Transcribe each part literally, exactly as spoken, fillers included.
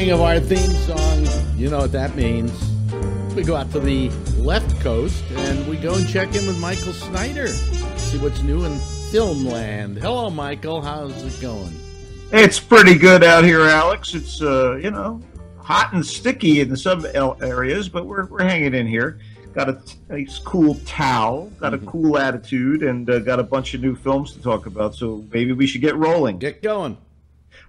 playing of our theme song, you know what that means. We go out to the left coast and we go and check in with Michael Snyder, see what's new in film land. Hello, Michael. How's it going? It's pretty good out here, Alex. It's, uh, you know, hot and sticky in some areas, but we're, we're hanging in here. Got a nice cool towel, got a cool attitude, and uh, got a bunch of new films to talk about, so maybe we should get rolling. Get going.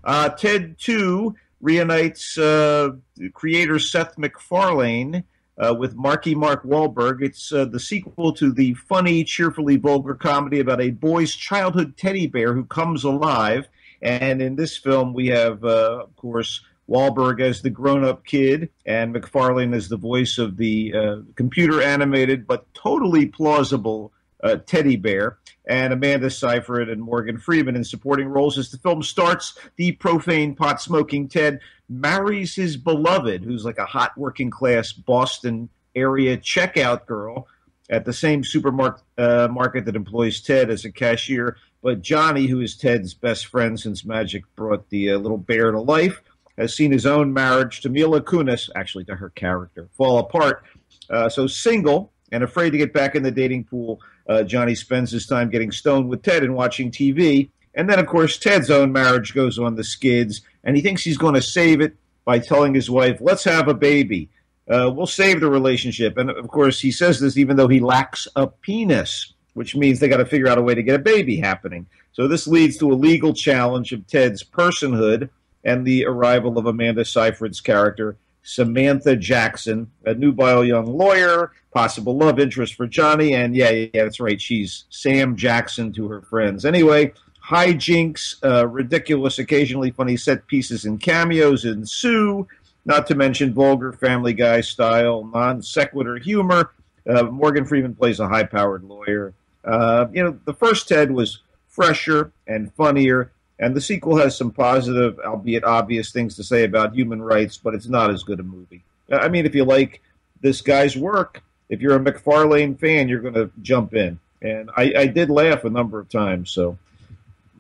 Uh, Ted two reunites uh, creator Seth MacFarlane uh, with Marky Mark Wahlberg. It's uh, the sequel to the funny, cheerfully vulgar comedy about a boy's childhood teddy bear who comes alive. And in this film, we have, uh, of course, Wahlberg as the grown-up kid, and MacFarlane as the voice of the uh, computer-animated but totally plausible uh, teddy bear, and Amanda Seyfried and Morgan Freeman in supporting roles. As the film starts, the profane, pot-smoking Ted marries his beloved, who's like a hot working-class Boston area checkout girl at the same supermarket uh, market that employs Ted as a cashier. But Johnny, who is Ted's best friend since magic brought the uh, little bear to life, has seen his own marriage to Mila Kunis, actually to her character, fall apart. Uh, so single and afraid to get back in the dating pool, uh, Johnny spends his time getting stoned with Ted and watching T V. And then, of course, Ted's own marriage goes on the skids, and he thinks he's going to save it by telling his wife, let's have a baby. Uh, we'll save the relationship. And, of course, he says this even though he lacks a penis, which means they got to figure out a way to get a baby happening. So this leads to a legal challenge of Ted's personhood, and the arrival of Amanda Seyfried's character, Samantha Jackson, a nubile young lawyer, possible love interest for Johnny, and yeah, yeah, that's right, she's Sam Jackson to her friends. Anyway, hijinks, uh, ridiculous, occasionally funny set pieces and cameos ensue, not to mention vulgar Family Guy style, non-sequitur humor. Uh, Morgan Freeman plays a high-powered lawyer. Uh, you know, the first Ted was fresher and funnier, and the sequel has some positive, albeit obvious, things to say about human rights, but it's not as good a movie. I mean, if you like this guy's work, if you're a MacFarlane fan, you're going to jump in. And I, I did laugh a number of times, so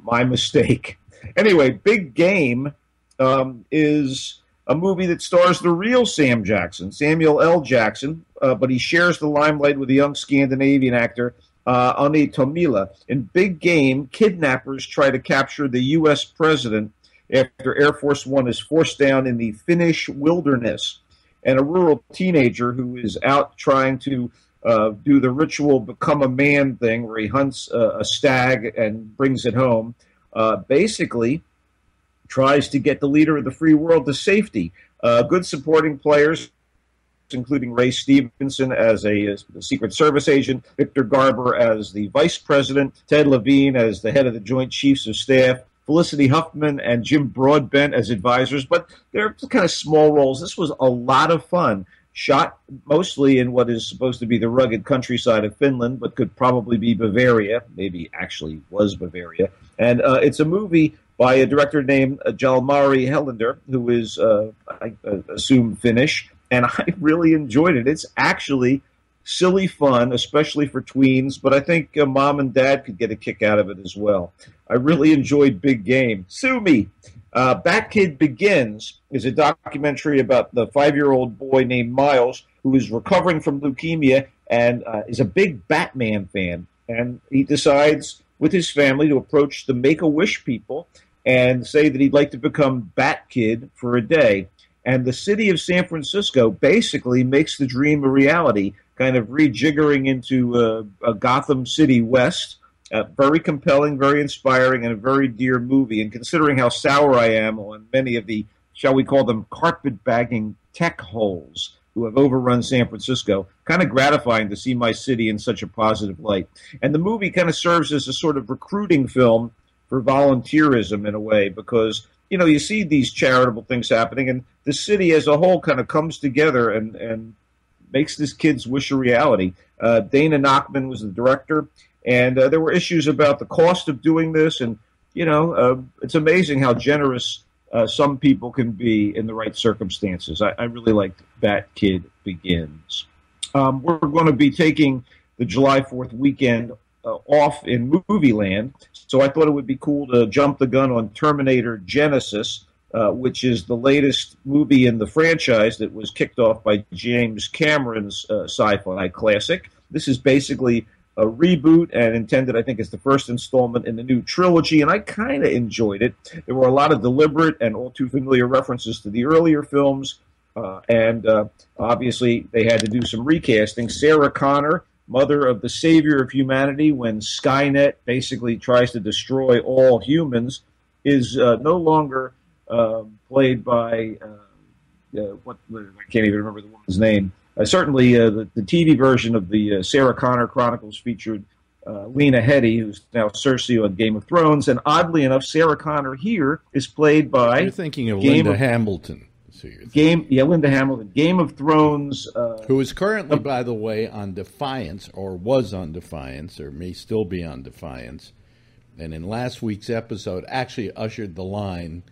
my mistake. Anyway, Big Game um, is a movie that stars the real Sam Jackson, Samuel L. Jackson, uh, but he shares the limelight with a young Scandinavian actor, Uh, Ani Tomila. In Big Game, kidnappers try to capture the U S president after Air Force One is forced down in the Finnish wilderness. And a rural teenager who is out trying to uh, do the ritual become a man thing where he hunts uh, a stag and brings it home, uh, basically tries to get the leader of the free world to safety. Uh, good supporting players, including Ray Stevenson as a, as a Secret Service agent, Victor Garber as the vice president, Ted Levine as the head of the Joint Chiefs of Staff, Felicity Huffman and Jim Broadbent as advisors, but they're kind of small roles. This was a lot of fun, shot mostly in what is supposed to be the rugged countryside of Finland, but could probably be Bavaria, maybe actually was Bavaria. And uh, it's a movie by a director named Jalmari Helander, who is, uh, I assume, Finnish. And I really enjoyed it. It's actually silly fun, especially for tweens, but I think uh, mom and dad could get a kick out of it as well. I really enjoyed Big Game. Sue me. Uh, Bat Kid Begins is a documentary about the five-year-old boy named Miles who is recovering from leukemia and uh, is a big Batman fan. And he decides with his family to approach the Make-A-Wish people and say that he'd like to become Bat Kid for a day. And the city of San Francisco basically makes the dream a reality, kind of rejiggering into uh, a Gotham City West. Uh, very compelling, very inspiring, and a very dear movie. And considering how sour I am on many of the, shall we call them, carpetbagging tech holes who have overrun San Francisco, kind of gratifying to see my city in such a positive light. And the movie kind of serves as a sort of recruiting film for volunteerism in a way, because you know, you see these charitable things happening, and the city as a whole kind of comes together and, and makes this kid's wish a reality. Uh, Dana Nachman was the director, and uh, there were issues about the cost of doing this, and, you know, uh, it's amazing how generous uh, some people can be in the right circumstances. I, I really liked Bat Kid Begins. Um, we're going to be taking the July fourth weekend Uh, off in movie land, so I thought it would be cool to jump the gun on Terminator Genisys, Uh, which is the latest movie in the franchise that was kicked off by James Cameron's uh, sci-fi classic. This is basically a reboot and intended, I think, as the first installment in the new trilogy, and I kind of enjoyed it. There were a lot of deliberate and all-too-familiar references to the earlier films, uh, and uh, obviously they had to do some recasting. Sarah Connor, mother of the savior of humanity when Skynet basically tries to destroy all humans, is uh, no longer... Uh, played by, uh, uh, what I can't even remember the woman's name. Uh, certainly uh, the, the T V version of the uh, Sarah Connor Chronicles featured uh, Lena Headey, who's now Cersei on Game of Thrones. And oddly enough, Sarah Connor here is played by... You're thinking of Game Linda of, Hamilton. So you're Game, yeah, Linda Hamilton. Game of Thrones... Uh, who is currently, uh, by the way, on Defiance, or was on Defiance, or may still be on Defiance. And in last week's episode, actually ushered the line...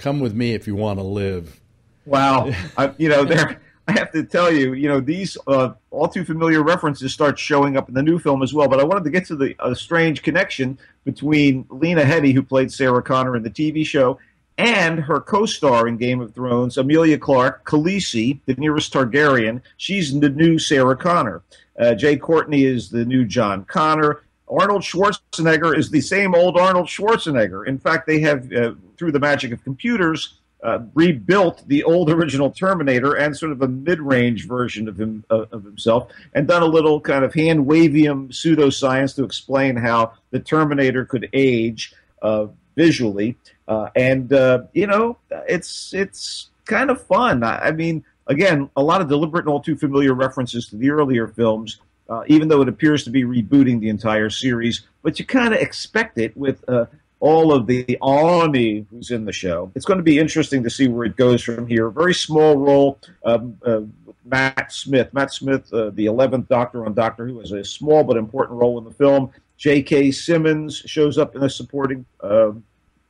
Come with me if you want to live. Wow. I, you know, there. I have to tell you, you know, these uh, all-too-familiar references start showing up in the new film as well, but I wanted to get to the uh, strange connection between Lena Headey, who played Sarah Connor in the T V show, and her co-star in Game of Thrones, Emilia Clarke, Khaleesi, the nearest Targaryen. She's the new Sarah Connor. Uh, Jay Courtney is the new John Connor. Arnold Schwarzenegger is the same old Arnold Schwarzenegger. In fact, they have, uh, through the magic of computers, uh, rebuilt the old original Terminator and sort of a mid-range version of him uh, of himself, and done a little kind of hand-wavium pseudoscience to explain how the Terminator could age uh, visually. Uh, and, uh, you know, it's, it's kind of fun. I, I mean, again, a lot of deliberate and all-too-familiar references to the earlier films, Uh, even though it appears to be rebooting the entire series. But you kind of expect it with uh, all of the Ani who's in the show. It's going to be interesting to see where it goes from here. A very small role um, uh, with Matt Smith. Matt Smith, uh, the eleventh Doctor on Doctor Who, has a small but important role in the film. J K Simmons shows up in a supporting uh,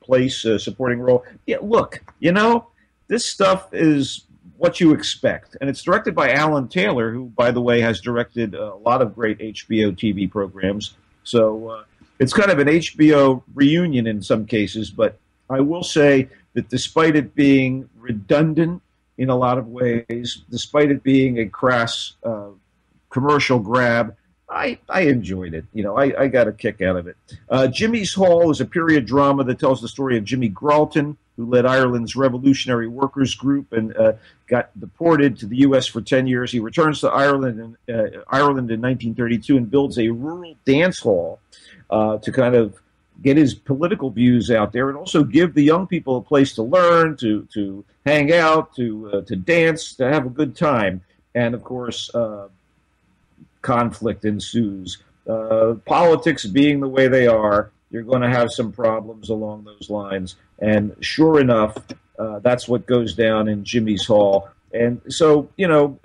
place, uh, supporting role. Yeah, look, you know, this stuff is... what you expect. And it's directed by Alan Taylor, who, by the way, has directed a lot of great H B O T V programs. So uh, it's kind of an H B O reunion in some cases, but I will say that despite it being redundant in a lot of ways, despite it being a crass uh, commercial grab, I, I enjoyed it. You know, I, I got a kick out of it. Uh, Jimmy's Hall is a period drama that tells the story of Jimmy Gralton, who led Ireland's Revolutionary Workers Group and uh, got deported to the U S for ten years. He returns to Ireland in, uh, Ireland in nineteen thirty-two and builds a rural dance hall uh, to kind of get his political views out there and also give the young people a place to learn, to to hang out, to uh, to dance, to have a good time. And, of course, uh, conflict ensues. Uh, politics being the way they are, you're going to have some problems along those lines. And sure enough, uh, that's what goes down in Jimmy's Hall. And so, you know,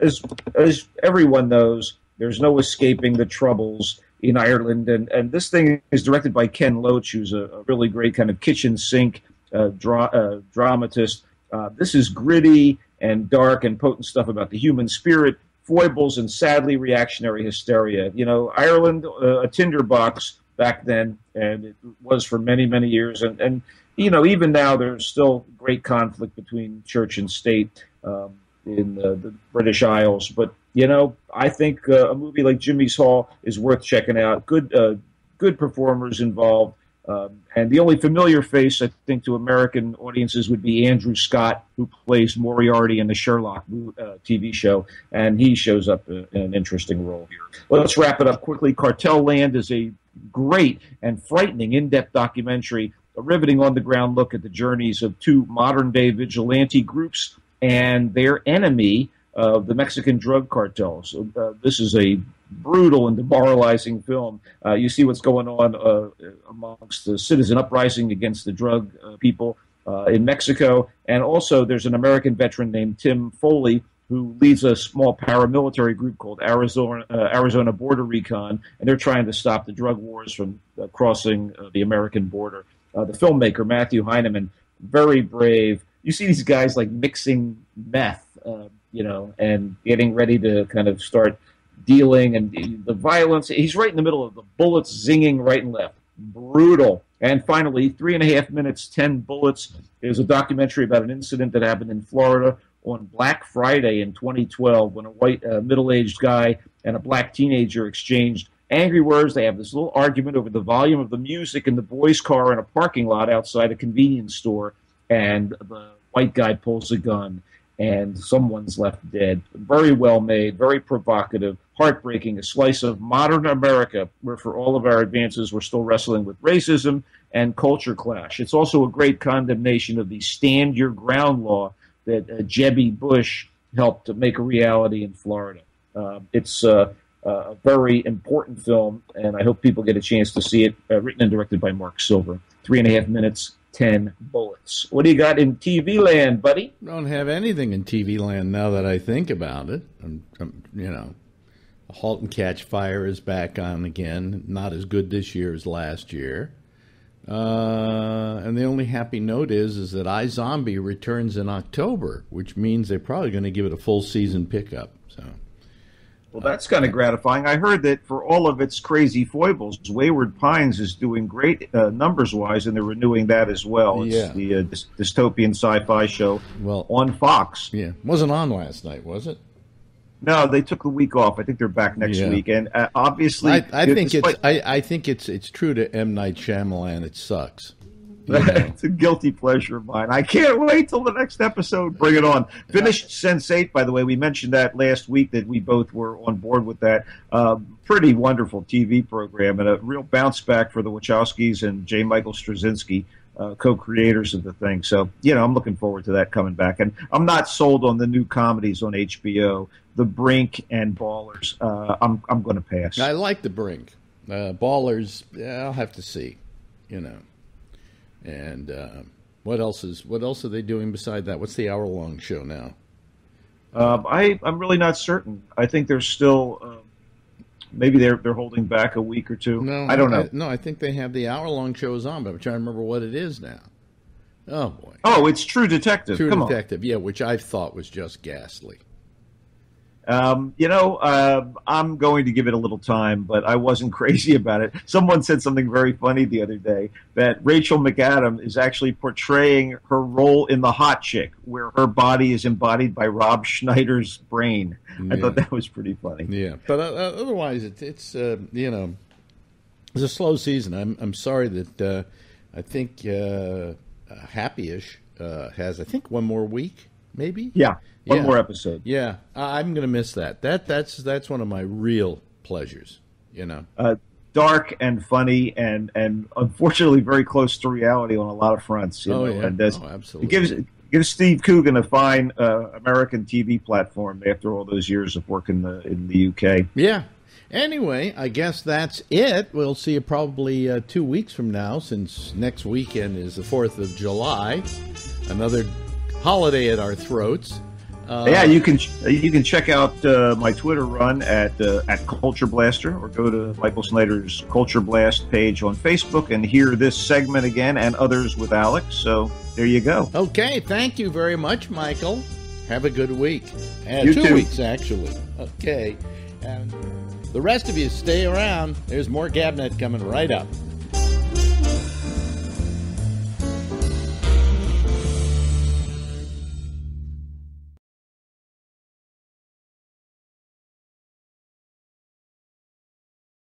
as as everyone knows, there's no escaping the troubles in Ireland. And, and this thing is directed by Ken Loach, who's a, a really great kind of kitchen sink uh, dra uh, dramatist. Uh, this is gritty and dark and potent stuff about the human spirit, foibles, and sadly reactionary hysteria. You know, Ireland, uh, a tinderbox back then, and it was for many, many years. And, and you know, even now there's still great conflict between church and state um, in the, the British Isles. But, you know, I think uh, a movie like Jimmy's Hall is worth checking out. Good uh, good performers involved. Um, and the only familiar face, I think, to American audiences would be Andrew Scott, who plays Moriarty in the Sherlock uh, T V show, and he shows up in an interesting role here. Let's wrap it up quickly. Cartel Land is a great and frightening in-depth documentary, a riveting on-the-ground look at the journeys of two modern-day vigilante groups and their enemy, uh, the Mexican drug cartels. Uh, this is a brutal and demoralizing film. Uh, you see what's going on uh, amongst the citizen uprising against the drug uh, people uh, in Mexico. And also there's an American veteran named Tim Foley, who leads a small paramilitary group called Arizona, uh, Arizona Border Recon, and they're trying to stop the drug wars from uh, crossing uh, the American border. Uh, the filmmaker, Matthew Heineman, very brave. You see these guys like mixing meth, uh, you know, and getting ready to kind of start dealing, and the violence. He's right in the middle of the bullets zinging right and left. Brutal. And finally, three and a half minutes, ten bullets is a documentary about an incident that happened in Florida on Black Friday in twenty twelve when a white uh, middle-aged guy and a black teenager exchanged angry words. They have this little argument over the volume of the music in the boy's car in a parking lot outside a convenience store, and the white guy pulls a gun, and someone's left dead. Very well made, very provocative, heartbreaking, a slice of modern America, where for all of our advances, we're still wrestling with racism and culture clash. It's also a great condemnation of the stand your ground law that uh, Jeb Bush helped to make a reality in Florida. Uh, it's uh, a very important film, and I hope people get a chance to see it, uh, written and directed by Mark Silver. Three and a half minutes, ten bullets. What do you got in T V land, buddy? I don't have anything in T V land now that I think about it. I'm, I'm, you know, Halt and Catch Fire is back on again. Not as good this year as last year. Uh, and the only happy note is is that iZombie returns in October, which means they're probably going to give it a full season pickup. So, well, that's kind of gratifying. I heard that for all of its crazy foibles, Wayward Pines is doing great uh, numbers-wise, and they're renewing that as well. It's yeah. the uh, dystopian sci-fi show well, on Fox. Yeah, wasn't on last night, was it? No, they took the week off. I think they're back next yeah. week, and uh, obviously, I, I think despite... it's. I, I think it's. It's true to M. Night Shyamalan. It sucks. It's a guilty pleasure of mine. I can't wait till the next episode. Bring it on. Finished Sense eight, by the way. We mentioned that last week, that we both were on board with that. Uh, pretty wonderful T V program, and a real bounce back for the Wachowskis and J. Michael Straczynski, uh, co-creators of the thing. So, you know, I'm looking forward to that coming back. And I'm not sold on the new comedies on H B O, The Brink and Ballers. Uh, I'm, I'm going to pass. I like The Brink. Uh, Ballers, yeah, I'll have to see, you know. And uh, what else is what else are they doing beside that? What's the hour long show now? Um, I I'm really not certain. I think they're still uh, maybe they're they're holding back a week or two. No, I don't I, know. I, no, I think they have the hour long shows on, but I'm trying to remember what it is now. Oh boy! Oh, it's True Detective. True Come Detective, on. yeah, which I thought was just ghastly. Um, you know, uh, I'm going to give it a little time, but I wasn't crazy about it. Someone said something very funny the other day, that Rachel McAdam is actually portraying her role in The Hot Chick, where her body is embodied by Rob Schneider's brain. Yeah. I thought that was pretty funny. Yeah, but uh, otherwise, it, it's, uh, you know, it's a slow season. I'm, I'm sorry that uh, I think uh, Happy-ish uh, has, I think, one more week, maybe? Yeah. One yeah. more episode. Yeah, I'm going to miss that. That that's that's one of my real pleasures, you know. Uh, dark and funny, and and unfortunately very close to reality on a lot of fronts. You oh know? yeah, and oh, absolutely. It gives gives Steve Coogan a fine uh, American T V platform after all those years of working the, in the U K. Yeah. Anyway, I guess that's it. We'll see you probably uh, two weeks from now, since next weekend is the fourth of July. Another holiday at our throats. Uh, yeah, you can you can check out uh, my Twitter run at uh, at Culture Blaster, or go to Michael Snyder's Culture Blast page on Facebook and hear this segment again and others with Alex. So there you go. Okay, thank you very much, Michael. Have a good week. Uh, you two too. weeks, actually. Okay. And the rest of you stay around. There's more Gabnet coming right up.